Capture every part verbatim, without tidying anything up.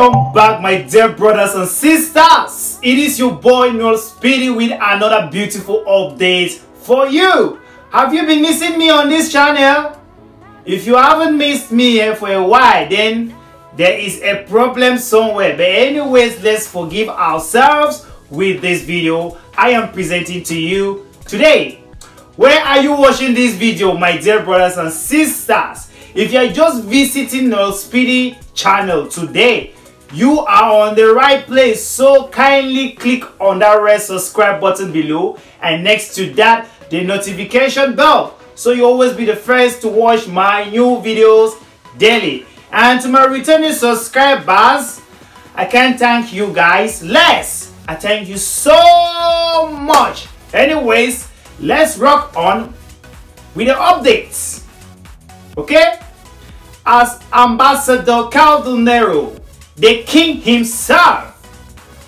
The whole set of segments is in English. Welcome back, my dear brothers and sisters. It is your boy Noel Speedy with another beautiful update for you. Have you been missing me on this channel? If you haven't missed me here for a while, then there is a problem somewhere. But anyways, let's forgive ourselves with this video I am presenting to you today. Where are you watching this video, my dear brothers and sisters? If you are just visiting Noel Speedy channel today, you are on the right place, so kindly click on that red subscribe button below and next to that the notification bell, so you always be the first to watch my new videos daily. And to my returning subscribers, I can't thank you guys less. I thank you so much. Anyways, let's rock on with the updates. Okay, as Ambassador Kao Denero, the king himself,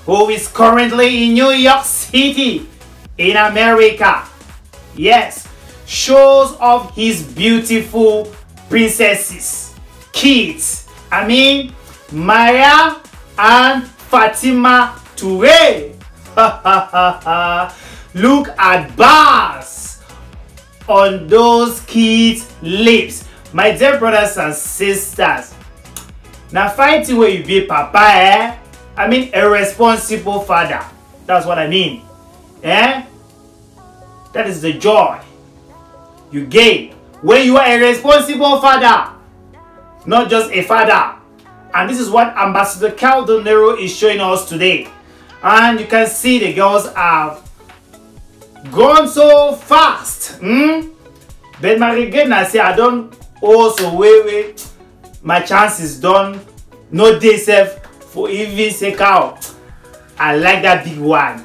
who is currently in New York City in America, yes, shows off his beautiful princesses, kids. I mean, Maya and Fatima Toure. Look at bars on those kids' lips. My dear brothers and sisters, now fighting where you be papa, eh? I mean a responsible father. That's what I mean. Eh? That is the joy you gain when you are a responsible father, not just a father. And this is what Ambassador Kao Denero is showing us today. And you can see the girls have gone so fast. Hmm? But my regret, I say I don't. Also, wait, wait, my chance is done. No day safe for even say cow. I like that big one.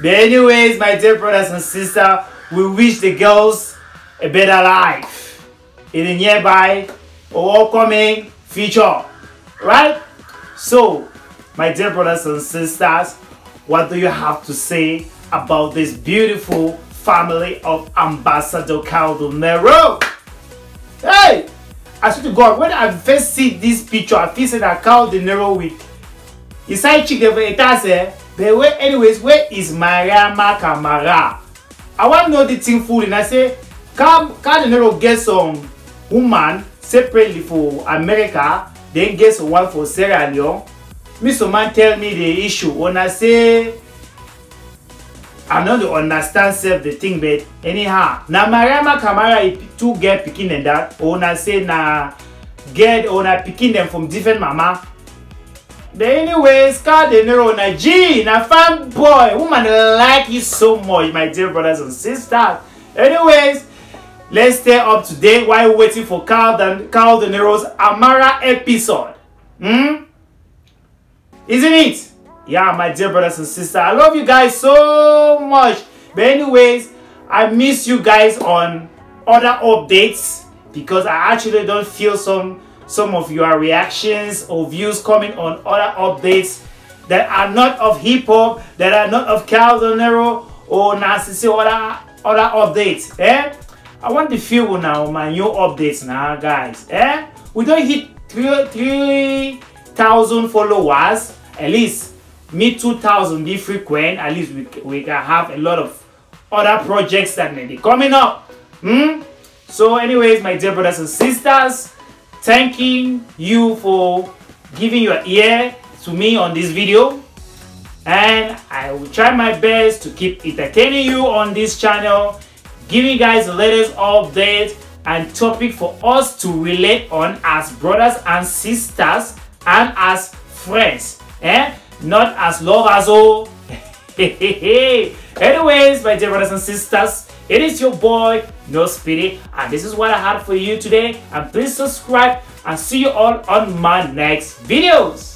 But anyways, my dear brothers and sisters, we wish the girls a better life in the nearby or upcoming future, right? So, my dear brothers and sisters, what do you have to say about this beautiful family of Ambassador Kao Denero? Hey, I swear to God, when I first see this picture, I feel that Kao Denero with his side chick for it has, eh? But where, anyways, where is Maria Makamara? I want to know the thing fully. And I say, Kao Denero gets some woman separately for America, then gets one for Sierra Leone. Mister Man tell me the issue. When I say, I know they understand self the thing, but anyhow, now Maria Makamara two girl picking and that, or I say na girl or picking them from different mama. But anyways, Kao Denero na G, na fan boy, woman like you so much, my dear brothers and sisters. Anyways, let's stay up to date while waiting for Kao Denero's Amara episode. Hmm? Isn't it? Yeah, my dear brothers and sisters, I love you guys so much. But anyways, I miss you guys on other updates because I actually don't feel some some of your reactions or views coming on other updates that are not of hip-hop, that are not of Kao Denero or Narcisora, other updates, eh? I want to feel now my new updates now, guys, eh? We don't hit three thousand followers, at least me two thousand be frequent. At least we, we can have a lot of other projects that may be coming up. Hmm? So anyways, my dear brothers and sisters, thanking you for giving your ear to me on this video, and I will try my best to keep entertaining you on this channel, giving you guys the latest update and topic for us to relate on as brothers and sisters and as friends, eh? Not as lovers, oh. Anyways, my dear brothers and sisters, it is your boy Noel Speedy, and this is what I had for you today. And please subscribe and see you all on my next videos.